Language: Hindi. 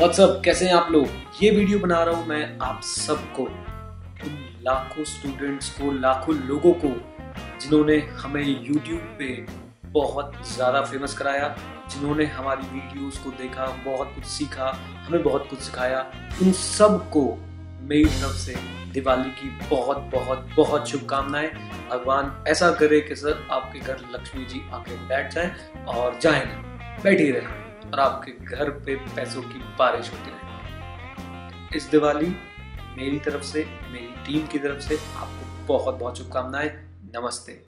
व्हाट्सअप, कैसे हैं आप लोग। ये वीडियो बना रहा हूँ मैं आप सबको, उन लाखों स्टूडेंट्स को, लाखों लोगों को जिन्होंने हमें YouTube पे बहुत ज़्यादा फेमस कराया, जिन्होंने हमारी वीडियोस को देखा, बहुत कुछ सीखा, हमें बहुत कुछ सिखाया। उन सबको मेरी तरफ से दिवाली की बहुत बहुत बहुत शुभकामनाएं। भगवान ऐसा करे कि सर आपके घर लक्ष्मी जी आके बैठ जाएं और जाएं ना, बैठी रहें और आपके घर पे पैसों की बारिश होती रहे। इस दिवाली मेरी तरफ से, मेरी टीम की तरफ से आपको बहुत बहुत शुभकामनाएं। नमस्ते।